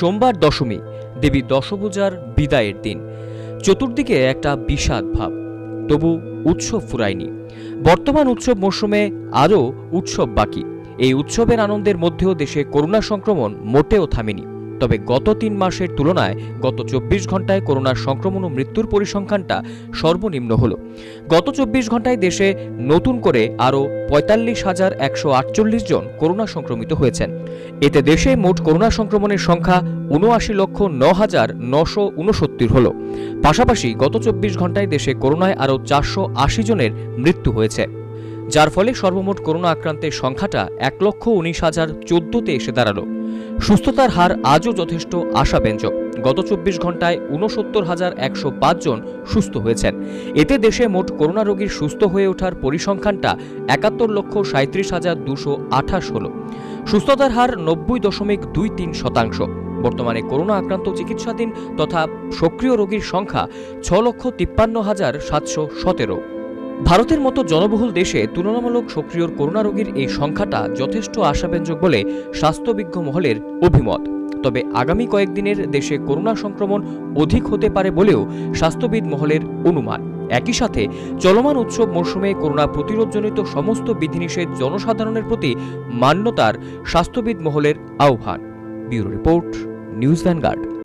सोमवार दशमी देवी दशभूजार विदायेर दिन। चतुर्दिके एकटा विषाद भाव, तबु उत्सव फुरायनि। बर्तमान उत्सव मौसुमे आरो उत्सव बाकी। এই উৎসবের আনন্দের মধ্যেও দেশে করোনা সংক্রমণ মোটেও থামেনি। তবে গত ৩ মাসের তুলনায় গত ২৪ ঘন্টায় করোনা সংক্রমণ ও মৃত্যুর পরিসংখ্যানটা সর্বনিম্ন হলো। গত ২৪ ঘন্টায় দেশে নতুন করে আরও ৪৫,১৪৮ জন করোনা সংক্রমিত হয়েছেন। এতে দেশে মোট করোনা সংক্রমণের সংখ্যা ৭৯,০৯,৯৬৯ হলো। পাশাপাশি গত ২৪ ঘন্টায় দেশে করোনায় আরও ৪৮০ জনের মৃত্যু হয়েছে, যার ফলে সর্বমোট করোনা আক্রান্তের সংখ্যাটা ১,১৯,০১৪তে এসে দাঁড়ালো। সুস্থতার হার আজও যথেষ্ট আশাব্যঞ্জক। গত ২৪ ঘন্টায় ৬৯,১০৫ জন সুস্থ হয়েছেন। এতে দেশে মোট করোনা রোগীর সুস্থ হয়ে ওঠার পরিসংখ্যানটা ৭১,৩৭,২২৮ হলো। সুস্থতার হার ৯০.২৩%। বর্তমানে করোনা আক্রান্ত চিকিৎসাধীন তথা সক্রিয় রোগীর সংখ্যা ৬,৫৩,৭১৭। ভারতের মতো জনবহুল দেশে তুলনামূলক সক্রিয় করোনা রোগীর এই সংখ্যাটা যথেষ্ট আশাব্যঞ্জক বলে স্বাস্থ্যবিজ্ঞ মহলের অভিমত। তবে আগামী কয়েকদিনের দেশে করোনা সংক্রমণ অধিক হতে পারে বলেও স্বাস্থ্যবিদ মহলের অনুমান। একই সাথে চলমান উৎসব মৌসুমে করোনা প্রতিরোধজনিত সমস্ত বিধিনিষেধ জনসাধারণের প্রতি মান্যতার স্বাস্থ্যবিদ মহলের আহ্বান। Bureau report, News vanguard.